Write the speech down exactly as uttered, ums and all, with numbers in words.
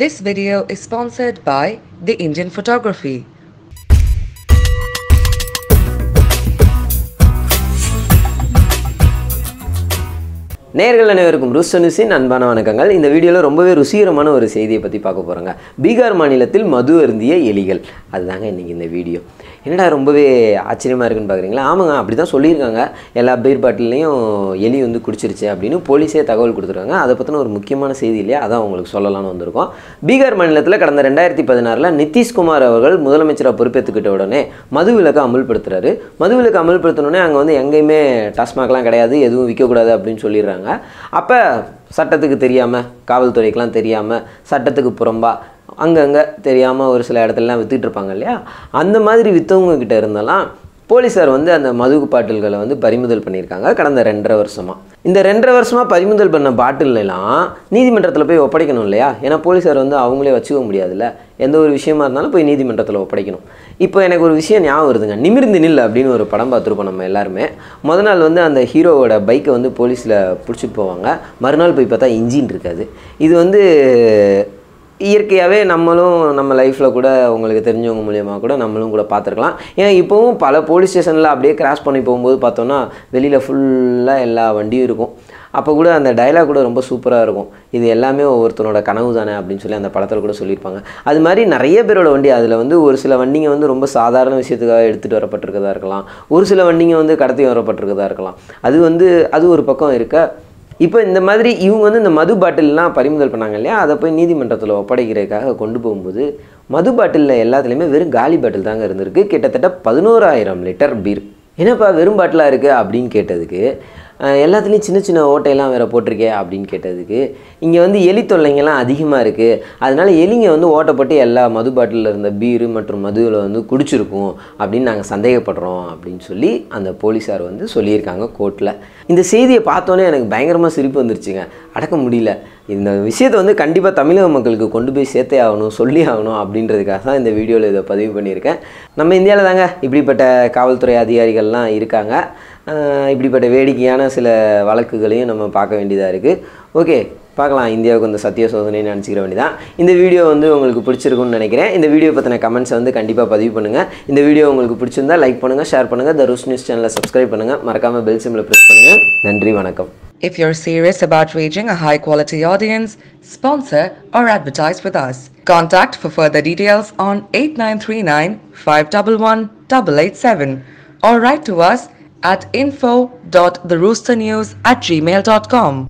This video is sponsored by The Indian Photography. நேயர்கள் அனைவருக்கும் ருசனுசின் அன்பான வணக்கங்கள். இந்த வீடியோவில் ரொம்பவே ருசிகரமான ஒரு செய்தியை பற்றி பார்க்க போகிறாங்க. பீகார் மாநிலத்தில் மது அருந்திய எலிகள், அதுதாங்க இன்றைக்கி இந்த வீடியோ. என்னடா ரொம்பவே ஆச்சரியமாக இருக்குன்னு பார்க்குறீங்களா? ஆமாங்க, அப்படி தான் சொல்லியிருக்காங்க. எல்லா பீர் பாட்டிலையும் எலி வந்து குடிச்சிருச்சு அப்படின்னு போலீஸே தகவல் கொடுத்துருக்காங்க. அதை பற்றின ஒரு முக்கியமான செய்தி இல்லையா, அதான் உங்களுக்கு சொல்லலாம்னு வந்திருக்கோம். பீகார் மாநிலத்தில் கடந்த ரெண்டாயிரத்தி பதினாறில் நிதிஷ்குமார் அவர்கள் முதலமைச்சராக பொறுப்பேற்றுக்கிட்ட உடனே மது விலக்கு அமல்படுத்துகிறாரு. மது விலக்கு அமல்படுத்தினோடனே அங்கே வந்து எங்கேயுமே டாஸ்மாக்லாம் கிடையாது, எதுவும் விற்கக்கூடாது அப்படின்னு சொல்லிடுறாங்க. அப்போ சட்டத்துக்கு தெரியாமல், காவல்துறைக்கெலாம் தெரியாமல், சட்டத்துக்கு புறம்பா அங்கங்கே தெரியாமல் ஒரு சில இடத்துலலாம் விற்றுட்டு இருப்பாங்க இல்லையா, அந்த மாதிரி விற்றவங்கக்கிட்ட இருந்தாலாம் போலீஸார் வந்து அந்த மது பாட்டில்களை வந்து பறிமுதல் பண்ணியிருக்காங்க கடந்த ரெண்டரை வருஷமாக. இந்த ரெண்டரை வருஷமாக பறிமுதல் பண்ண பாட்டில்லாம் நீதிமன்றத்தில் போய் ஒப்படைக்கணும் இல்லையா, ஏன்னா போலீஸார் வந்து அவங்களே வச்சுக்க முடியாதுல்ல, எந்த ஒரு விஷயமா இருந்தாலும் போய் நீதிமன்றத்தில் ஒப்படைக்கணும். இப்போ எனக்கு ஒரு விஷயம் ஞாபகம் வருதுங்க, நிமிர்ந்து நில் அப்படின்னு ஒரு படம் பார்த்துருப்போம் நம்ம எல்லாருமே. முதல் நாள் வந்து அந்த ஹீரோவோட பைக்கை வந்து போலீஸில் பிடிச்சிட்டு போவாங்க, மறுநாள் போய் பார்த்தா இன்ஜின் இருக்காது. இது வந்து இயற்கையாகவே நம்மளும் நம்ம லைஃப்பில் கூட உங்களுக்கு தெரிஞ்சவங்க மூலியமாக கூட நம்மளும் கூட பார்த்துருக்கலாம். ஏன் இப்போவும் பல போலீஸ் ஸ்டேஷனில் அப்படியே கிராஸ் பண்ணி போகும்போது பார்த்தோன்னா வெளியில் ஃபுல்லாக எல்லா வண்டியும் இருக்கும். அப்போ கூட அந்த டைலாக் கூட ரொம்ப சூப்பராக இருக்கும், இது எல்லாமே ஒவ்வொருத்தனோட கனவு தானே அப்படின்னு சொல்லி அந்த படத்தில் கூட சொல்லியிருப்பாங்க. அது மாதிரி நிறைய பேரோட வண்டி, அதில் வந்து ஒரு சில வண்டிங்க வந்து ரொம்ப சாதாரண விஷயத்துக்காக எடுத்துகிட்டு வரப்பட்டிருக்கதாக இருக்கலாம், ஒரு சில வண்டிங்க வந்து கடத்தி வரப்பட்டிருக்கதாக இருக்கலாம். அது வந்து அது ஒரு பக்கம் இருக்க, இப்போ இந்த மாதிரி இவங்க வந்து இந்த மது பாட்டில்லாம் பறிமுதல் பண்ணாங்க இல்லையா, அதை போய் நீதிமன்றத்தில் ஒப்படைக்கிறதுக்காக கொண்டு போகும்போது மது பாட்டிலில் எல்லாத்துலேயுமே வெறும் காலி பாட்டில் தாங்க இருந்திருக்கு, கிட்டத்தட்ட பதினோராயிரம் லிட்டர் பீர். என்னப்பா வெறும் பாட்டிலாக இருக்குது அப்படின்னு கேட்டதுக்கு, எல்லாத்துலேயும் சின்ன சின்ன ஓட்டையெல்லாம் வேறு போட்டிருக்கே அப்படின்னு கேட்டதுக்கு, இங்கே வந்து எலி தொல்லைங்கெல்லாம் அதிகமாக இருக்குது, அதனால் எலிங்க வந்து ஓட்டைப்பட்டு எல்லா மது பாட்டிலில் இருந்த பீரு மற்றும் மதுவில் வந்து குடிச்சிருக்கும் அப்படின்னு நாங்கள் சந்தேகப்படுறோம் அப்படின்னு சொல்லி அந்த போலீஸார் வந்து சொல்லியிருக்காங்க கோர்ட்டில். இந்த செய்தியை பார்த்தோன்னே எனக்கு பயங்கரமாக சிரிப்பு வந்துருச்சுங்க, அடக்க முடியல. இந்த விஷயத்தை வந்து கண்டிப்பாக தமிழக மக்களுக்கு கொண்டு போய் சேர்த்தே ஆகணும், சொல்லி ஆகணும் அப்படின்றதுக்காக தான் இந்த வீடியோவில் இதை பதிவு பண்ணியிருக்கேன். நம்ம இந்தியாவில் தாங்க இப்படிப்பட்ட காவல்துறை அதிகாரிகள்லாம் இருக்காங்க, இப்படிப்பட்ட வேடிக்கையான சில வழக்குகளையும் நம்ம பார்க்க வேண்டியதாக இருக்குது. ஓகே, பார்க்கலாம் இந்தியாவுக்கு இந்த சத்திய சோதனைன்னு நினச்சிக்கிற வேண்டியதான். இந்த வீடியோ வந்து உங்களுக்கு பிடிச்சிருக்குன்னு நினைக்கிறேன். இந்த வீடியோ பற்றின கமெண்ட்ஸை வந்து கண்டிப்பாக பதிவு பண்ணுங்கள். இந்த வீடியோ உங்களுக்கு பிடிச்சிருந்தால் லைக் பண்ணுங்கள், ஷேர் பண்ணுங்கள், த ருஷ் நியூஸ் சேனலை சப்ஸ்கிரைப் பண்ணுங்கள், மறக்காமல் பெல் சிம்பில் ப்ரெஸ் பண்ணுங்கள். நன்றி, வணக்கம். If you're serious about reaching a high-quality audience, sponsor or advertise with us. Contact for further details on eight nine three nine five one one eight eight seven or write to us at info dot the rooster news at gmail dot com.